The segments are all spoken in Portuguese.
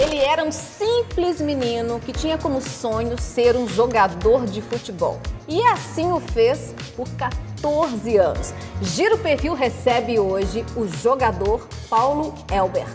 Ele era um simples menino que tinha como sonho ser um jogador de futebol. E assim o fez por 14 anos. Giro Perfil recebe hoje o jogador Paulo Helber.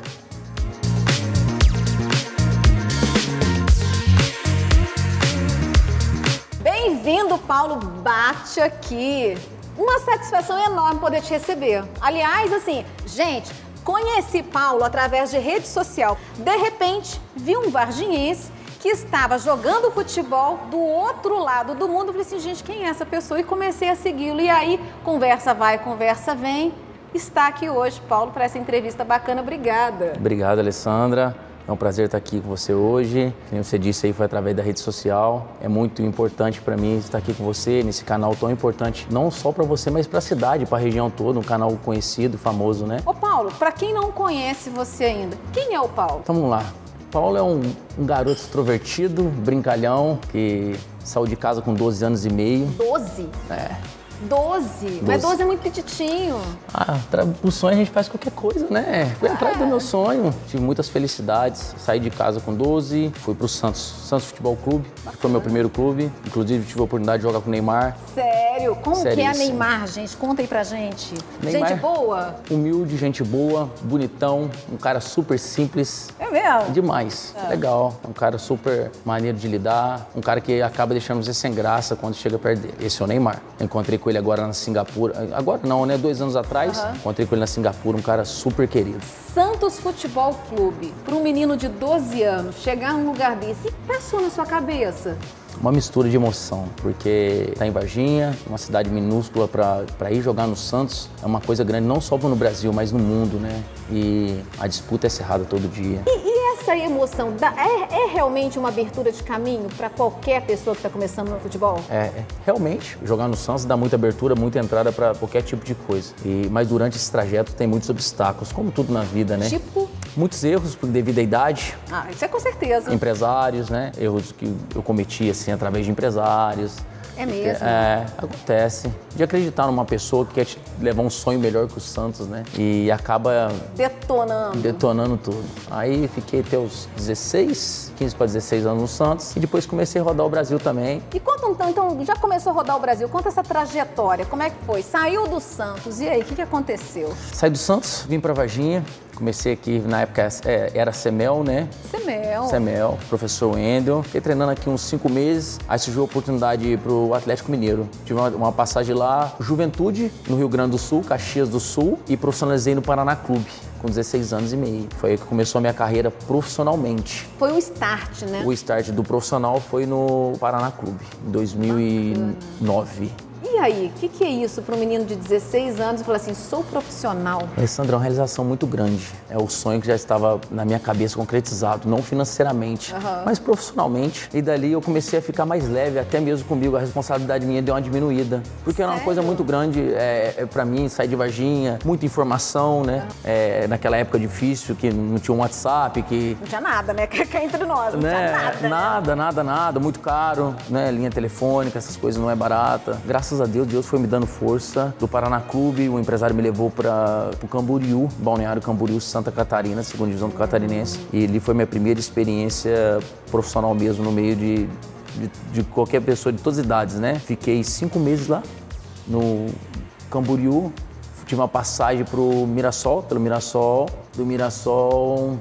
Bem-vindo, Paulo, bate aqui. Uma satisfação enorme poder te receber. Aliás, assim, gente, conheci Paulo através de rede social. De repente, vi um varginhense que estava jogando futebol do outro lado do mundo. Eu falei assim, gente, quem é essa pessoa? E comecei a segui-lo. E aí, conversa vai, conversa vem. Está aqui hoje, Paulo, para essa entrevista bacana. Obrigada. Obrigado, Alessandra. É um prazer estar aqui com você hoje. Como você disse aí, foi através da rede social. É muito importante para mim estar aqui com você nesse canal tão importante, não só para você, mas para a cidade, para a região toda, um canal conhecido, famoso, né? Ô Paulo, para quem não conhece você ainda, quem é o Paulo? Então, vamos lá. Paulo é um garoto extrovertido, brincalhão, que saiu de casa com 12 anos e meio. 12? É. 12? Mas 12 é muito petitinho. Ah, o sonho a gente faz qualquer coisa, né? Fui atrás do meu sonho. Tive muitas felicidades. Saí de casa com 12, fui pro Santos Futebol Clube, que foi meu primeiro clube. Inclusive, tive a oportunidade de jogar com o Neymar. Sério? Como que é Neymar, gente? Conta aí pra gente. Neymar, gente boa? Humilde, gente boa, bonitão, um cara super simples. É mesmo? Demais. É. Legal. Um cara super maneiro de lidar, um cara que acaba deixando você sem graça quando chega perto dele. Esse é o Neymar. Encontrei com ele agora na Singapura. Agora não, né? 2 anos atrás. Encontrei com ele na Singapura, um cara super querido. Santos Futebol Clube, para um menino de 12 anos chegar num lugar desse, o que passou na sua cabeça? Uma mistura de emoção, porque tá em Varginha, uma cidade minúscula, para ir jogar no Santos é uma coisa grande, não só no Brasil, mas no mundo, né? E a disputa é cerrada todo dia. E essa emoção é realmente uma abertura de caminho para qualquer pessoa que está começando no futebol? É, realmente. Jogar no Santos dá muita abertura, muita entrada para qualquer tipo de coisa. Mas durante esse trajeto tem muitos obstáculos, como tudo na vida, né? Tipo? Muitos erros devido à idade. Ah, isso é com certeza. Empresários, né? Erros que eu cometi, assim, através de empresários. É mesmo? É, acontece. De acreditar numa pessoa que quer te levar um sonho melhor que o Santos, né? E acaba... detonando. Detonando tudo. Aí fiquei até os 15 para 16 anos no Santos. E depois comecei a rodar o Brasil também. E conta então, já começou a rodar o Brasil. Conta essa trajetória, como é que foi? Saiu do Santos, e aí, o que aconteceu? Saí do Santos, vim pra Varginha. Comecei aqui, na época era CEMEL, né? CEMEL, professor Wendel. Fiquei treinando aqui uns 5 meses, aí surgiu a oportunidade de ir pro Atlético Mineiro. Tive uma passagem lá, Juventude, no Rio Grande do Sul, Caxias do Sul, e profissionalizei no Paraná Clube, com 16 anos e meio. Foi aí que começou a minha carreira profissionalmente. Foi o start, né? O start do profissional foi no Paraná Clube, em 2009. E aí, o que é isso para um menino de 16 anos e falar assim, sou profissional? Alessandra, é uma realização muito grande. É o sonho que já estava na minha cabeça concretizado, não financeiramente, mas profissionalmente. E dali eu comecei a ficar mais leve, até mesmo comigo. A responsabilidade minha deu uma diminuída. Porque era uma coisa muito grande para mim, sair de Varginha, muita informação, né? Naquela época difícil, que não tinha um WhatsApp, que... Não tinha nada, né? Que é entre nós, não tinha nada. Nada, muito caro, né? Linha telefônica, essas coisas não é barata. Graças a Deus, Deus foi me dando força. Do Paraná Clube, o empresário me levou para o Camboriú, Balneário Camboriú, Santa Catarina, 2ª divisão do Catarinense. E ali foi minha primeira experiência profissional mesmo, no meio de qualquer pessoa, de todas as idades, né? Fiquei 5 meses lá, no Camboriú. Tive uma passagem pro Mirassol, pelo Mirassol. Do Mirassol...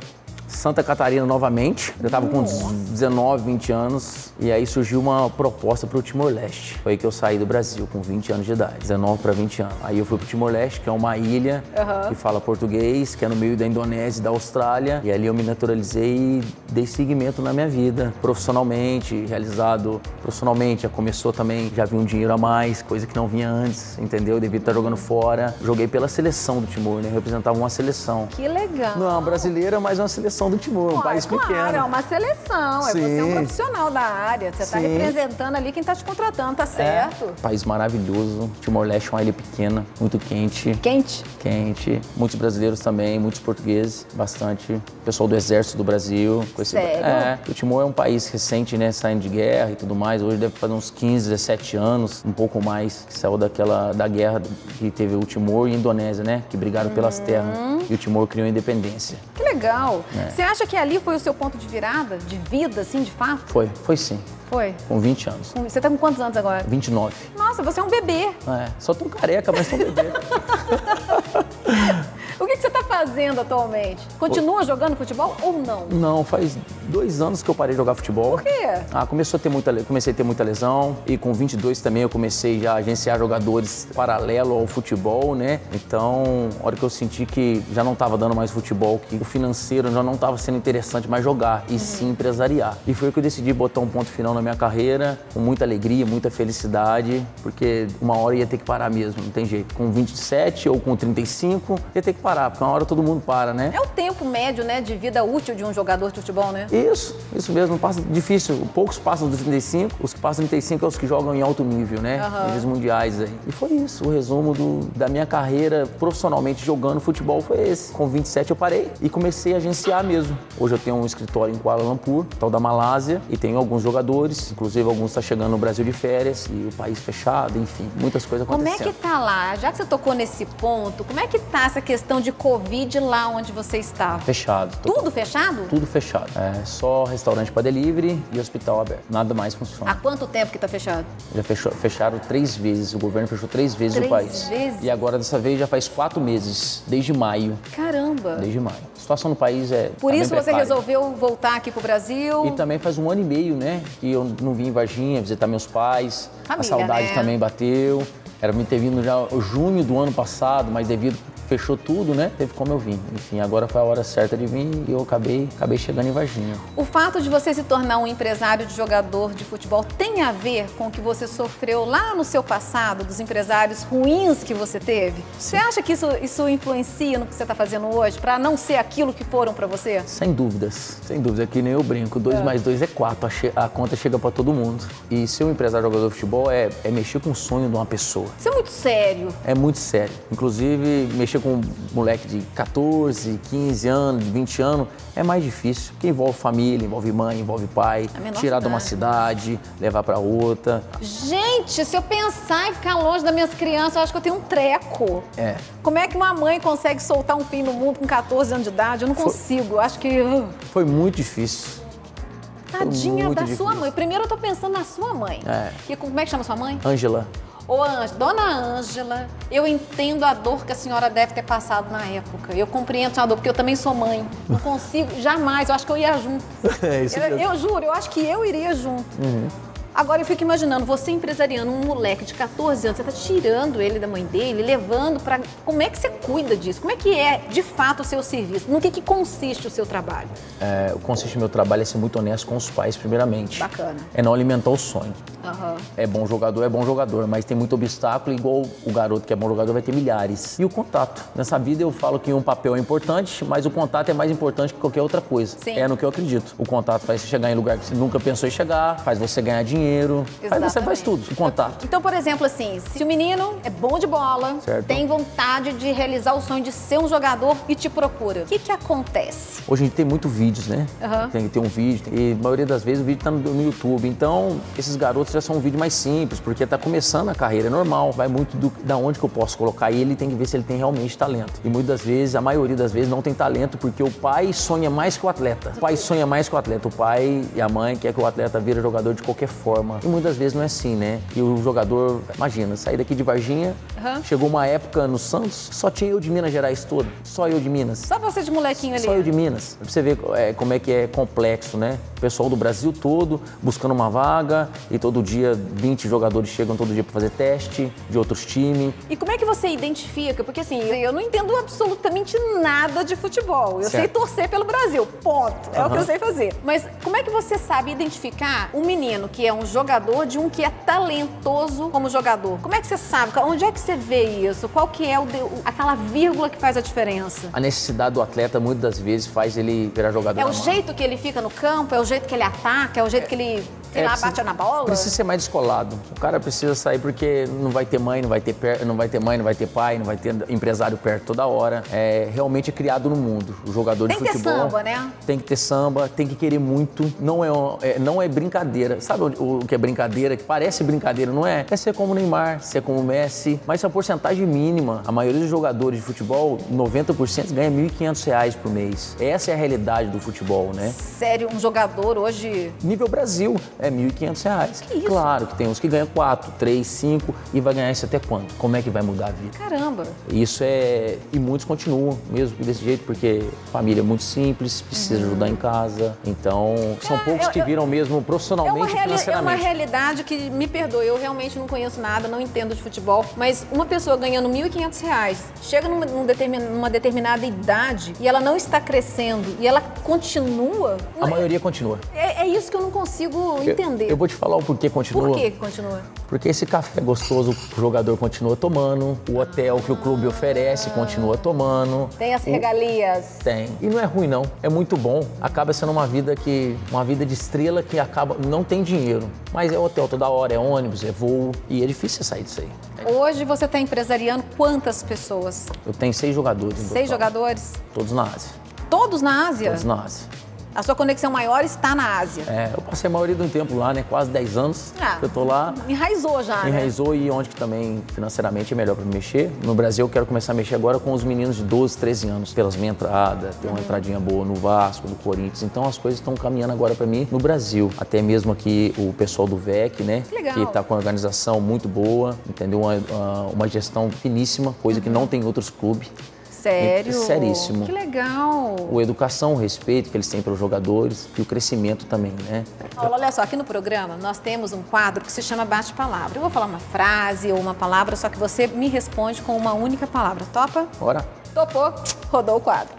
Santa Catarina novamente, eu estava com 19, 20 anos, e aí surgiu uma proposta para o Timor-Leste. Foi aí que eu saí do Brasil, com 20 anos de idade, 19 para 20 anos. Aí eu fui para o Timor-Leste, que é uma ilha que fala português, que é no meio da Indonésia e da Austrália, e ali eu me naturalizei e dei seguimento na minha vida, profissionalmente, realizado profissionalmente. Já começou também, já vi um dinheiro a mais, coisa que não vinha antes, entendeu? Devia estar jogando fora. Joguei pela seleção do Timor, né? Eu representava uma seleção. Que legal! Não, brasileira, mas uma seleção seleção do Timor, um país pequeno. Claro, é uma seleção, sim. Você é um profissional da área, você está representando ali quem está te contratando, tá certo? É. País maravilhoso, Timor-Leste é uma ilha pequena, muito quente. Quente? Quente. Muitos brasileiros também, muitos portugueses, bastante. Pessoal do Exército do Brasil. Sério? É. O Timor é um país recente, né, saindo de guerra e tudo mais, hoje deve fazer uns 15, 17 anos, um pouco mais, que saiu da guerra que teve o Timor e a Indonésia, né, que brigaram pelas terras e o Timor criou a independência. Que legal! É. Você acha que ali foi o seu ponto de virada, de vida, assim, de fato? Foi sim. Foi? Com 20 anos. Você tá com quantos anos agora? 29. Nossa, você é um bebê. É, só tô careca, mas tô um bebê. O que você tá fazendo atualmente? Continua jogando futebol ou não? Não, faz 2 anos que eu parei de jogar futebol. Por quê? Ah, comecei a ter muita lesão e com 22 também eu comecei já a agenciar jogadores paralelo ao futebol, né? Então, a hora que eu senti que já não tava dando mais futebol, que o financeiro já não tava sendo interessante mais jogar e sim empresariar. E foi que eu decidi botar um ponto final na minha carreira, com muita alegria, muita felicidade, porque uma hora ia ter que parar mesmo, não tem jeito. Com 27 ou com 35, ia ter que parar, porque uma hora todo mundo para, né? É o tempo médio, né, de vida útil de um jogador de futebol, né? Isso mesmo, passa difícil. Poucos passam dos 35, os que passam dos 35 são os que jogam em alto nível, né? Os mundiais aí. E foi isso, o resumo da minha carreira profissionalmente jogando futebol foi esse. Com 27 eu parei e comecei a agenciar mesmo. Hoje eu tenho um escritório em Kuala Lumpur, tal da Malásia, e tenho alguns jogadores, inclusive alguns estão chegando no Brasil de férias e o país fechado, enfim, muitas coisas acontecendo. Como é que tá lá? Já que você tocou nesse ponto, como é que tá essa questão de Covid lá onde você está? Fechado. Tudo fechado? Tudo fechado. É, só restaurante para delivery e hospital aberto. Nada mais funciona. Há quanto tempo que tá fechado? Já fecharam 3 vezes. O governo fechou 3 vezes o país. 3 vezes? E agora, dessa vez, já faz 4 meses, desde maio. Caramba! Desde maio. A situação no país é... Por isso você resolveu voltar aqui pro Brasil? E também faz 1 ano e meio, né, que eu não vim em Varginha visitar meus pais. Família, a saudade, né, também bateu. Era me ter vindo já em junho do ano passado, mas devido... Fechou tudo, né? Teve como eu vim. Enfim, agora foi a hora certa de vir e eu acabei chegando em Varginha. O fato de você se tornar um empresário de jogador de futebol tem a ver com o que você sofreu lá no seu passado, dos empresários ruins que você teve? Sim. Você acha que isso influencia no que você está fazendo hoje, para não ser aquilo que foram para você? Sem dúvidas. Sem dúvidas. É que nem eu brinco. 2 mais 2 é 4. A conta chega para todo mundo. E ser um empresário jogador de futebol é mexer com o sonho de uma pessoa. Isso é muito sério. É muito sério. Inclusive, mexer com um moleque de 14, 15 anos, 20 anos, é mais difícil, porque envolve família, envolve mãe, envolve pai, tirar de uma cidade, levar pra outra. Gente, se eu pensar em ficar longe das minhas crianças, eu acho que eu tenho um treco. É. Como é que uma mãe consegue soltar um filho no mundo com 14 anos de idade? Eu não consigo, eu acho que... Foi muito difícil. Tadinha da sua mãe. Primeiro eu tô pensando na sua mãe. É. E como é que chama sua mãe? Ângela. Ô, Dona Ângela, eu entendo a dor que a senhora deve ter passado na época. Eu compreendo a dor, porque eu também sou mãe. Não consigo, jamais, eu acho que eu ia junto. É isso mesmo. Eu juro, eu acho que eu iria junto. Agora eu fico imaginando, você empresariando um moleque de 14 anos, você tá tirando ele da mãe dele, levando pra... Como é que você cuida disso? Como é que é, de fato, o seu serviço? No que consiste o seu trabalho? É, consiste o meu trabalho é ser muito honesto com os pais, primeiramente. Bacana. É não alimentar o sonho. É bom jogador, mas tem muito obstáculo, igual o garoto que é bom jogador vai ter milhares. E o contato. Nessa vida eu falo que um papel é importante, mas o contato é mais importante que qualquer outra coisa. Sim. É no que eu acredito. O contato faz você chegar em lugar que você nunca pensou em chegar, faz você ganhar dinheiro, faz você faz tudo, o contato. Então, por exemplo, assim, se o menino é bom de bola, certo, tem vontade de realizar o sonho de ser um jogador e te procura, o que acontece? Hoje a gente tem muito vídeos, né? Tem que ter um vídeo, e a maioria das vezes o vídeo tá no YouTube, então esses garotos já são um vídeo mais simples, porque tá começando a carreira, é normal. Vai muito da onde que eu posso colocar ele, tem que ver se ele tem realmente talento. E muitas das vezes, a maioria das vezes, não tem talento, porque o pai sonha mais que o atleta. O pai sonha mais que o atleta. O pai e a mãe quer que o atleta vira jogador de qualquer forma. E muitas vezes não é assim, né? E o jogador, imagina, sair daqui de Varginha, chegou uma época no Santos, só tinha eu de Minas Gerais todo. Só eu de Minas. Só você de molequinho ali. Só eu de Minas. Pra você ver como é que é complexo, né? O pessoal do Brasil todo buscando uma vaga e todo dia, 20 jogadores chegam todo dia para fazer teste de outros times. E como é que você identifica? Porque assim, eu não entendo absolutamente nada de futebol. Eu sei torcer pelo Brasil, ponto. É o que eu sei fazer. Mas como é que você sabe identificar um menino que é um um jogador de um que é talentoso como jogador? Como é que você sabe? Onde é que você vê isso? Qual que é aquela vírgula que faz a diferença? A necessidade do atleta, muitas das vezes, faz ele virar jogador. É o jeito que ele fica no campo, é o jeito que ele ataca, é o jeito que ele, sei lá, bate na bola? Precisa ser mais descolado. O cara precisa sair porque não vai ter mãe, não vai ter pai, não vai ter empresário perto toda hora. É, realmente é criado no mundo. O jogador de futebol... Tem que ter samba, né? Tem que ter samba, tem que querer muito. Não é brincadeira. Sabe o que é brincadeira? Que parece brincadeira, não é? É ser como o Neymar, ser como o Messi. Mas é uma porcentagem mínima. A maioria dos jogadores de futebol, 90% ganha R$ 1.500 por mês. Essa é a realidade do futebol, né? Sério, um jogador hoje... Nível Brasil, é R$ 1.500. Que isso? Claro que tem uns que ganham 4, 3, 5 e vai ganhar isso até quando? Como é que vai mudar a vida? Caramba! Isso é... E muitos continuam mesmo desse jeito, porque família é muito simples, precisa ajudar em casa. Então, são poucos que viram mesmo profissionalmente, financeiramente. É uma realidade que, me perdoe, eu realmente não conheço nada, não entendo de futebol, mas uma pessoa ganhando R$ 1.500, chega numa determinada idade e ela não está crescendo e ela continua... A maioria continua. É isso que eu não consigo entender. Eu vou te falar o porquê continua. Por que continua? Porque esse café gostoso que o jogador continua tomando, o hotel que o clube oferece continua tomando. Tem as regalias. Tem. E não é ruim, não. É muito bom. Acaba sendo uma vida de estrela que acaba... Não tem dinheiro. Mas é hotel toda hora, é ônibus, é voo. E é difícil sair disso aí. Hoje você está empresariando quantas pessoas? Eu tenho 6 jogadores. 6 jogadores? Todos na Ásia. Todos na Ásia? Todos na Ásia. A sua conexão maior está na Ásia. É, eu passei a maioria do tempo lá, né? Quase 10 anos que eu tô lá. Enraizou já, enraizou, né? E onde que também financeiramente é melhor para mexer. No Brasil eu quero começar a mexer agora com os meninos de 12, 13 anos. Pelas minhas entradas, tem uma entradinha boa no Vasco, no Corinthians. Então as coisas estão caminhando agora para mim no Brasil. Até mesmo aqui o pessoal do VEC, né? Que legal. Que tá com uma organização muito boa, entendeu? Uma gestão finíssima, coisa que não tem outros clubes. Sério? Seríssimo. Que legal. A educação, o respeito que eles têm pelos jogadores e o crescimento também, né? Paulo, olha só, aqui no programa nós temos um quadro que se chama Bate-Palavra. Eu vou falar uma frase ou uma palavra, só que você me responde com uma única palavra. Topa? Bora. Topou, rodou o quadro.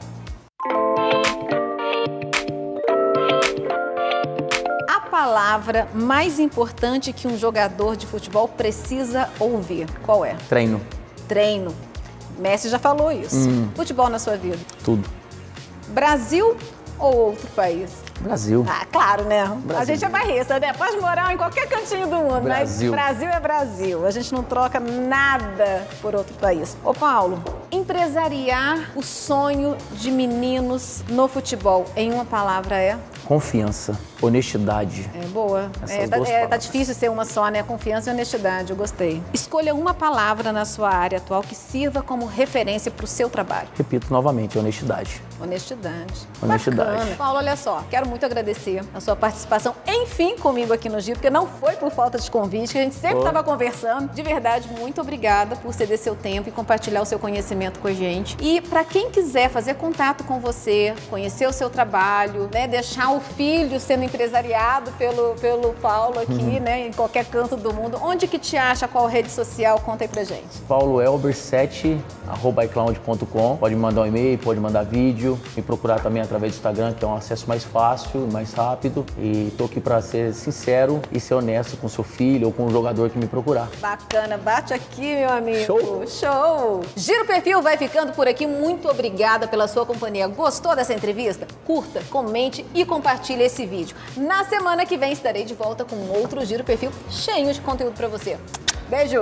A palavra mais importante que um jogador de futebol precisa ouvir, qual é? Treino. Treino. Messi já falou isso. Futebol na sua vida? Tudo. Brasil ou outro país? Brasil. Ah, claro, né? Brasil. A gente é barrista, né? Pode morar em qualquer cantinho do mundo, Brasil. Mas Brasil é Brasil. A gente não troca nada por outro país. Ô, Paulo, empresariar o sonho de meninos no futebol, em uma palavra, é? Confiança, honestidade. É boa. Tá difícil ser uma só, né? Confiança e honestidade, eu gostei. Escolha uma palavra na sua área atual que sirva como referência para o seu trabalho. Repito novamente, honestidade. Honestidade. Honestidade. Bacana. Paulo, olha só, quero muito agradecer a sua participação, enfim, comigo aqui no Giro, porque não foi por falta de convite, que a gente sempre estava conversando. De verdade, muito obrigada por ceder seu tempo e compartilhar o seu conhecimento com a gente. E para quem quiser fazer contato com você, conhecer o seu trabalho, né, deixar o filho sendo empresariado pelo Paulo aqui, né, em qualquer canto do mundo. Onde que te acha? Qual rede social? Conta aí pra gente. paulohelber7@icloud.com. Pode mandar um e-mail, pode mandar vídeo, me procurar também através do Instagram, que é um acesso mais fácil, mais rápido. E tô aqui pra ser sincero e ser honesto com seu filho ou com o jogador que me procurar. Bacana, bate aqui, meu amigo. Show! Show! Giro Perfil vai ficando por aqui. Muito obrigada pela sua companhia. Gostou dessa entrevista? Curta, comente e compartilhe esse vídeo. Na semana que vem estarei de volta com outro Giro Perfil cheio de conteúdo pra você. Beijo!